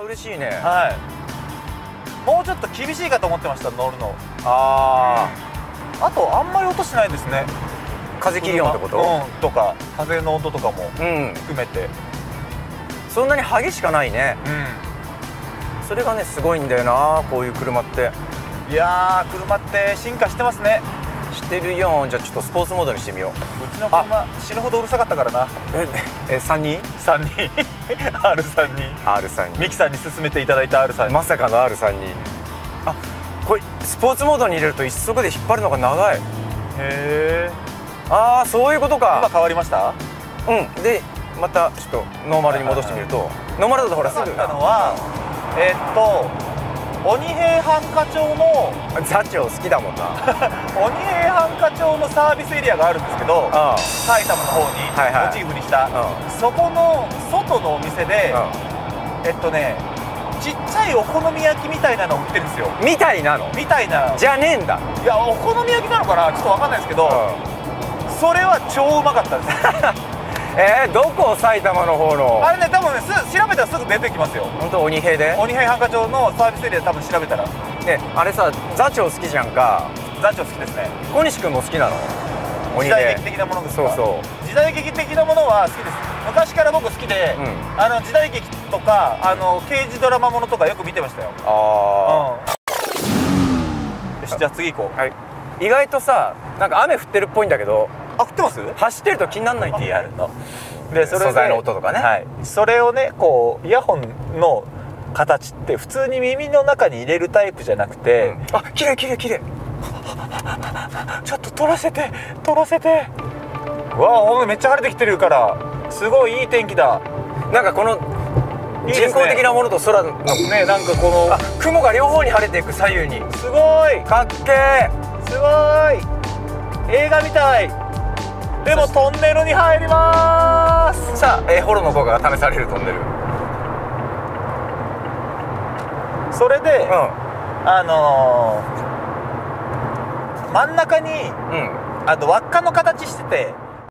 あ、嬉しいね。はい。もうちょっと厳しいかと思ってました、乗るの。ああ。あと、あんまり音しないですね。風切り音ってこと？うん、とか、風の音とかも含めて。そんなに激しかないね。うん。それがね、すごいんだよな、こういう車って。いやー、車って進化してますね。してるよ。じゃあちょっとスポーツモードにしてみよう。うちの車死ぬほどうるさかったからな。3人 R3 ミキさんに勧めていただいた R3、 まさかの R3 に。あ、これスポーツモードに入れると一足で引っ張るのが長い。へえ。ああ、そういうことか。今変わりました。うん。でまたちょっとノーマルに戻してみると、ノーマルだとほらすぐあったのは鬼平犯科町の座長好きだもんな鬼平犯科町のサービスエリアがあるんですけど、埼玉の方にモチーフにした。そこの外のお店でちっちゃいお好み焼きみたいなのを売ってるんですよ。みたいなのみたいなじゃねえんだ。いや、お好み焼きなのかな、ちょっと分かんないですけど、それは超うまかったですどこ？埼玉の方のあれね、多分ね、調べたらすぐ出てきますよ。本当、鬼平で鬼平繁華町のサービスエリアで多分調べたらね。あれさ、座長好きじゃんか。座長好きですね。小西君も好きなの？鬼平時代劇的なものですか？そうそう、時代劇的なものは好きです。昔から僕好きで、うん、時代劇とか刑事ドラマものとかよく見てましたよ。ああ、よし、じゃあ次行こう。はい。意外とさ、なんか雨降ってるっぽいんだけど。あ、降ってます？走ってると気にならない TR ので、それで素材の音とかね、はい、それをね、こうイヤホンの形って普通に耳の中に入れるタイプじゃなくて、うん、あ、きれいきれいきれいちょっと撮らせて撮らせて。わあ、めっちゃ晴れてきてるから、すごいいい天気だ。なんかこの人工的なものと空のね、なんかこの雲が両方に晴れていく、左右に。すごいかっけー。すごい映画みたい。でもトンネルに入りまーす。さあ、ホロの効果が試されるトンネル。それで、うん、真ん中に輪っかの形してて、